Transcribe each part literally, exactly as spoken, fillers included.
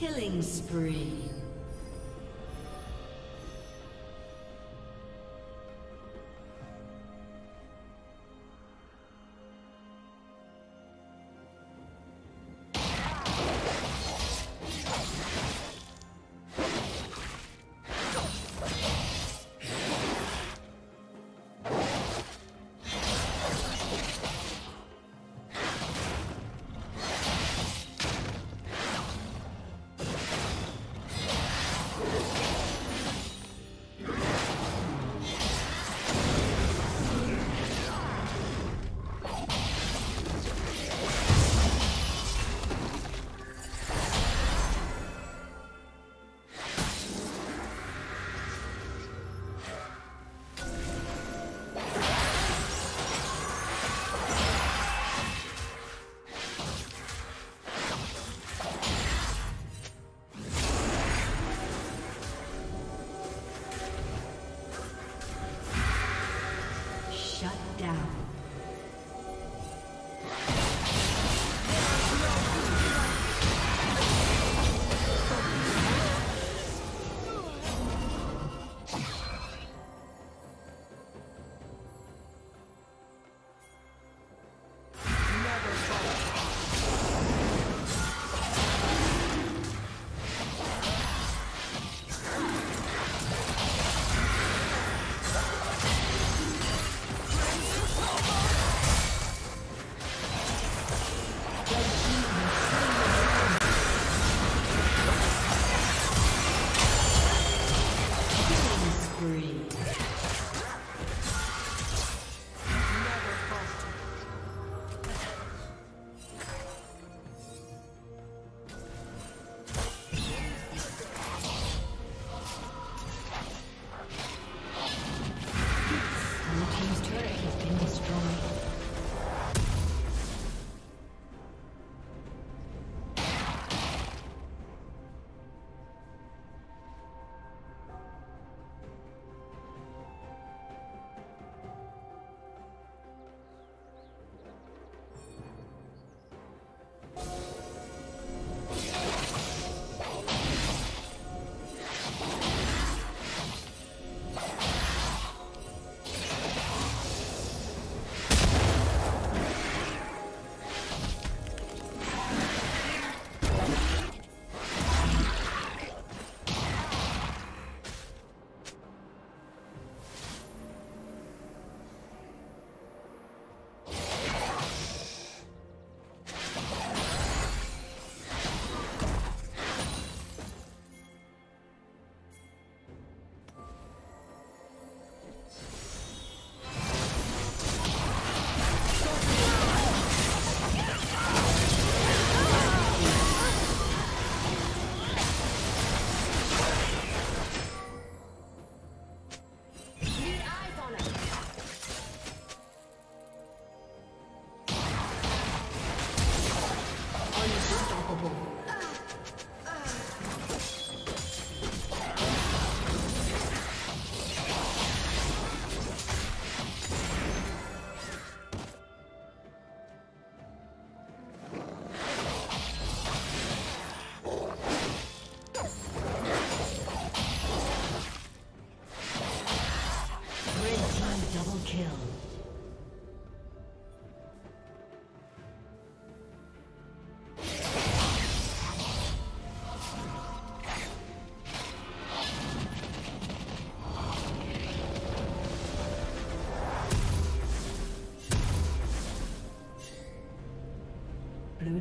Killing spree. Blue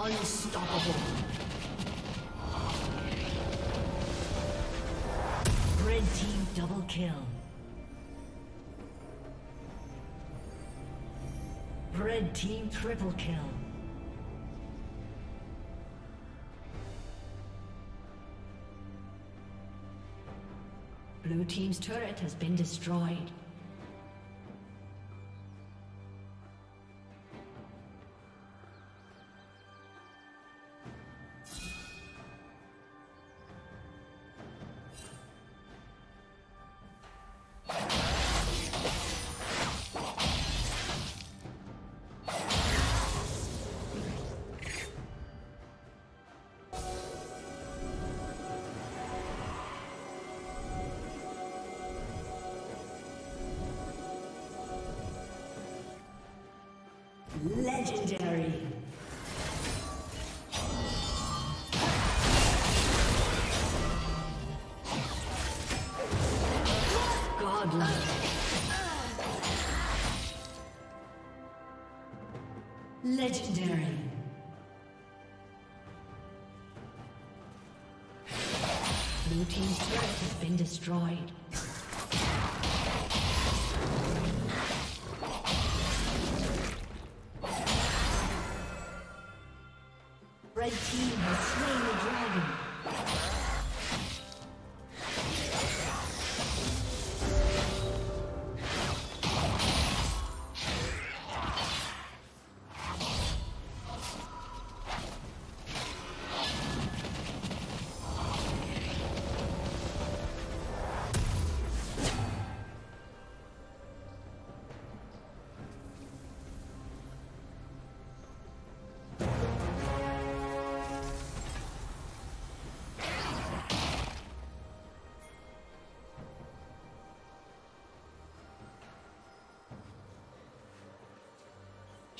Unstoppable. Red team double kill. Red team triple kill. Blue team's turret has been destroyed. Legendary. Godlike. Legendary. Blue team's turret has been destroyed. Red team has slain the dragon.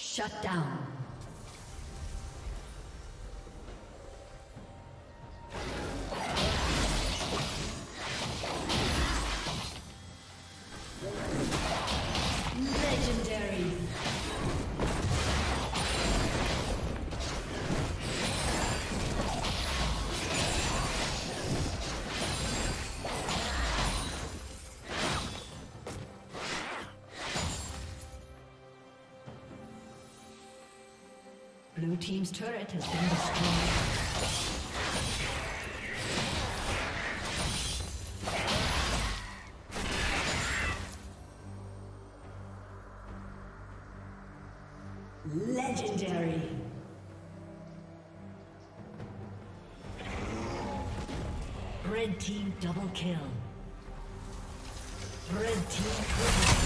Shut down. Blue team's turret has been destroyed. Legendary. Red team double kill. Red team triple kill.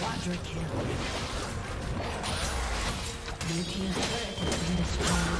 Quadra kill. Blue team's turret has been destroyed.